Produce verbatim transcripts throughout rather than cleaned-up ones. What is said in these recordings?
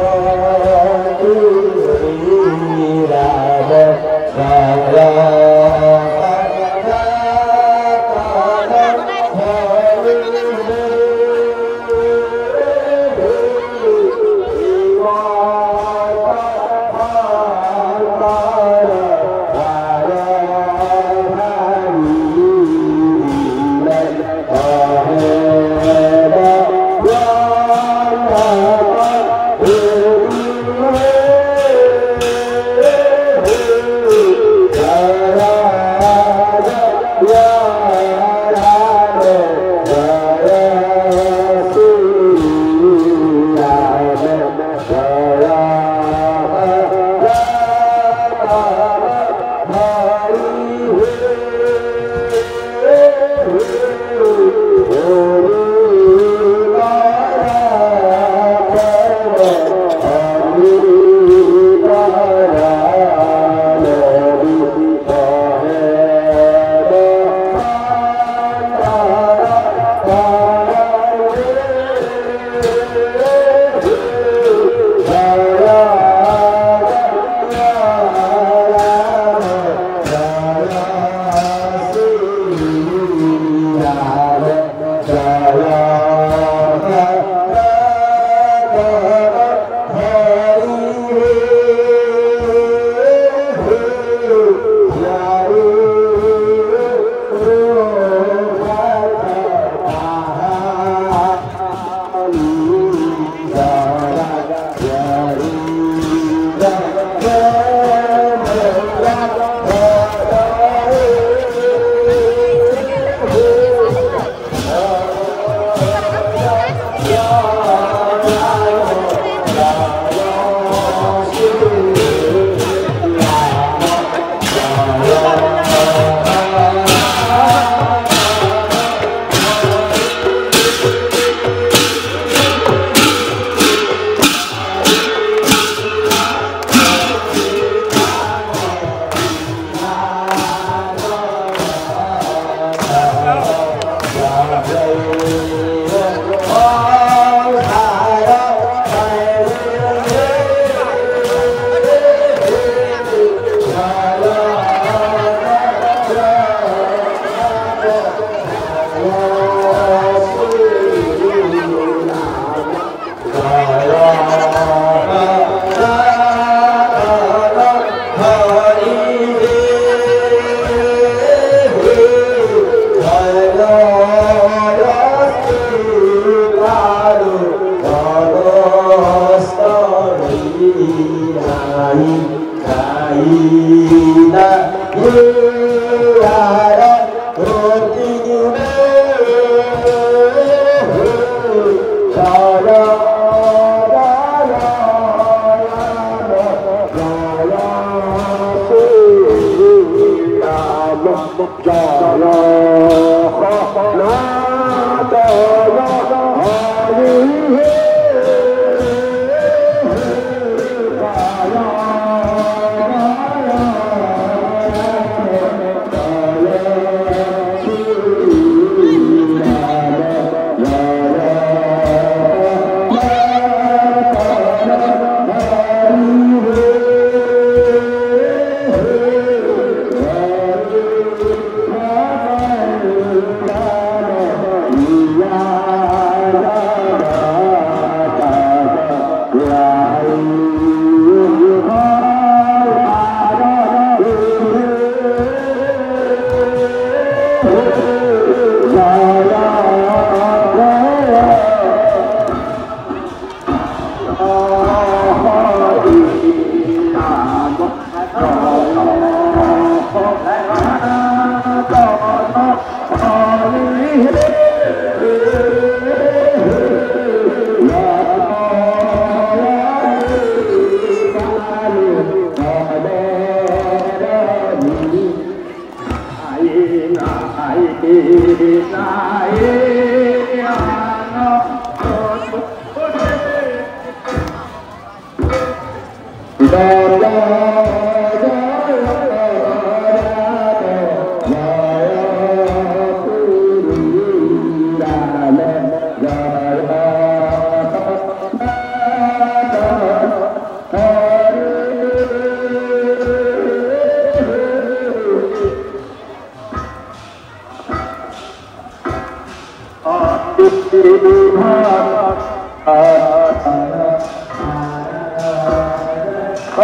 Oh,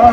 The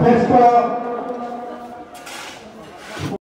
next